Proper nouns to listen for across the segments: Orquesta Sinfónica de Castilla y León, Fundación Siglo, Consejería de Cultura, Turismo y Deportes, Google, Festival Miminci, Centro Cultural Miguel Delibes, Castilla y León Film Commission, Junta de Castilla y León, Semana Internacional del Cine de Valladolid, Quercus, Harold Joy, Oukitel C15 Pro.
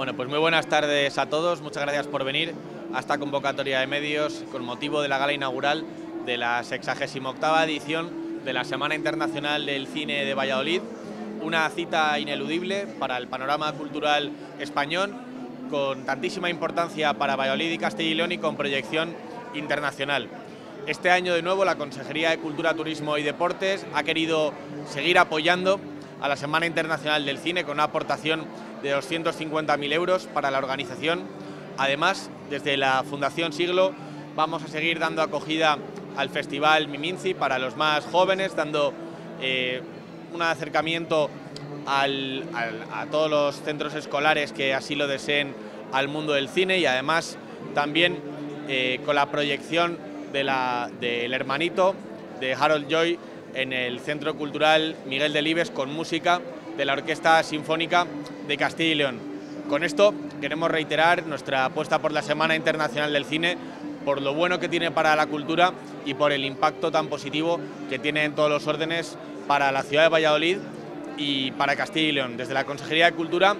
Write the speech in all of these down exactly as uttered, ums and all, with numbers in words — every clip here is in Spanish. Bueno, pues muy buenas tardes a todos, muchas gracias por venir a esta convocatoria de medios con motivo de la gala inaugural de la sexagésima octava edición de la Semana Internacional del Cine de Valladolid, una cita ineludible para el panorama cultural español, con tantísima importancia para Valladolid y Castilla y León y con proyección internacional. Este año de nuevo la Consejería de Cultura, Turismo y Deportes ha querido seguir apoyando a la Semana Internacional del Cine con una aportación de doscientos cincuenta mil euros para la organización. Además, desde la Fundación Siglo vamos a seguir dando acogida al Festival Miminci para los más jóvenes, dando eh, un acercamiento al, al, a todos los centros escolares que así lo deseen al mundo del cine, y además también eh, con la proyección de la, del hermanito de Harold Joy en el Centro Cultural Miguel Delibes con música de la Orquesta Sinfónica de Castilla y León. Con esto queremos reiterar nuestra apuesta por la Semana Internacional del Cine, por lo bueno que tiene para la cultura y por el impacto tan positivo que tiene en todos los órdenes para la ciudad de Valladolid y para Castilla y León. Desde la Consejería de Cultura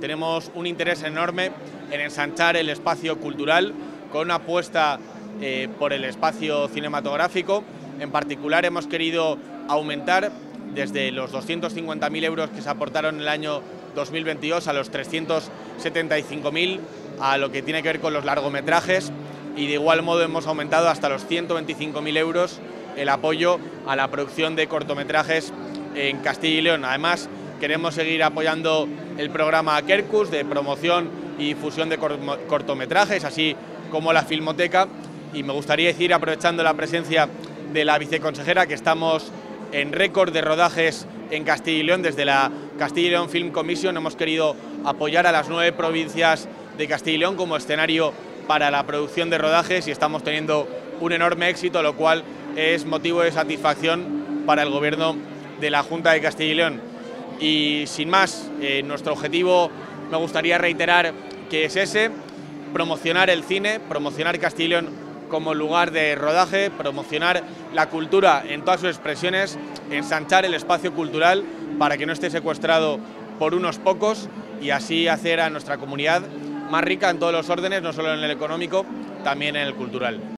tenemos un interés enorme en ensanchar el espacio cultural con una apuesta eh, por el espacio cinematográfico. En particular hemos querido aumentar desde los doscientos cincuenta mil euros que se aportaron en el año dos mil veintidós a los trescientos setenta y cinco mil a lo que tiene que ver con los largometrajes, y de igual modo hemos aumentado hasta los ciento veinticinco mil euros el apoyo a la producción de cortometrajes en Castilla y León. Además queremos seguir apoyando el programa Quercus de promoción y difusión de cortometrajes, así como la Filmoteca, y me gustaría decir, aprovechando la presencia de la viceconsejera, que estamos en récord de rodajes en Castilla y León. Desde la Castilla y León Film Commission hemos querido apoyar a las nueve provincias de Castilla y León como escenario para la producción de rodajes, y estamos teniendo un enorme éxito, lo cual es motivo de satisfacción para el Gobierno de la Junta de Castilla y León. Y sin más, eh, nuestro objetivo, me gustaría reiterar que es ese: promocionar el cine, promocionar Castilla y León como lugar de rodaje, promocionar la cultura en todas sus expresiones, ensanchar el espacio cultural para que no esté secuestrado por unos pocos, y así hacer a nuestra comunidad más rica en todos los órdenes, no solo en el económico, también en el cultural.